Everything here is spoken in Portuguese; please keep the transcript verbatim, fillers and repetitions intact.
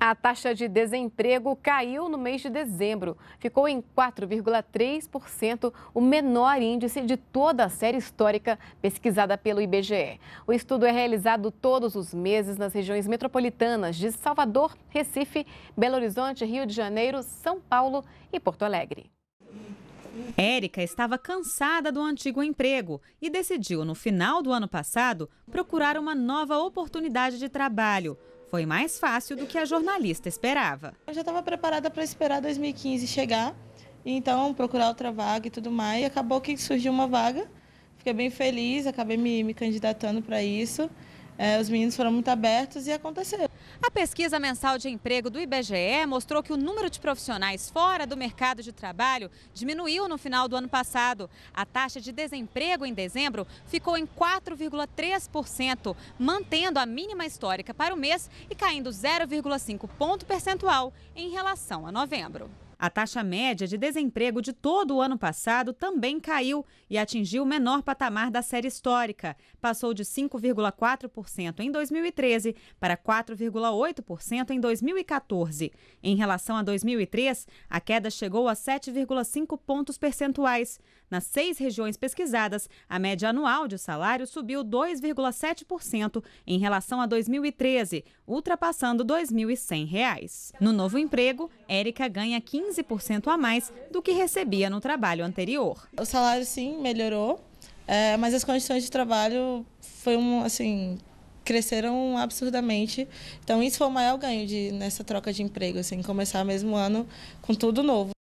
A taxa de desemprego caiu no mês de dezembro. Ficou em quatro vírgula três por cento, o menor índice de toda a série histórica pesquisada pelo I B G E. O estudo é realizado todos os meses nas regiões metropolitanas de Salvador, Recife, Belo Horizonte, Rio de Janeiro, São Paulo e Porto Alegre. Érica estava cansada do antigo emprego e decidiu, no final do ano passado, procurar uma nova oportunidade de trabalho. Foi mais fácil do que a jornalista esperava. Eu já estava preparada para esperar dois mil e quinze chegar, então procurar outra vaga e tudo mais. E acabou que surgiu uma vaga, fiquei bem feliz, acabei me, me candidatando para isso. É, os meninos foram muito abertos e aconteceu. A pesquisa mensal de emprego do I B G E mostrou que o número de profissionais fora do mercado de trabalho diminuiu no final do ano passado. A taxa de desemprego em dezembro ficou em quatro vírgula três por cento, mantendo a mínima histórica para o mês e caindo zero vírgula cinco ponto percentual em relação a novembro. A taxa média de desemprego de todo o ano passado também caiu e atingiu o menor patamar da série histórica. Passou de cinco vírgula quatro por cento em dois mil e treze para quatro vírgula oito por cento em dois mil e quatorze. Em relação a dois mil e três, a queda chegou a sete vírgula cinco pontos percentuais. Nas seis regiões pesquisadas, a média anual de salário subiu dois vírgula sete por cento em relação a dois mil e treze, ultrapassando dois mil e cem reais. No novo emprego, Érica ganha quinze por cento a mais do que recebia no trabalho anterior. O salário sim melhorou, é, mas as condições de trabalho foi um, assim, cresceram absurdamente. Então isso foi o maior ganho de, nessa troca de emprego, assim, começar mesmo ano com tudo novo.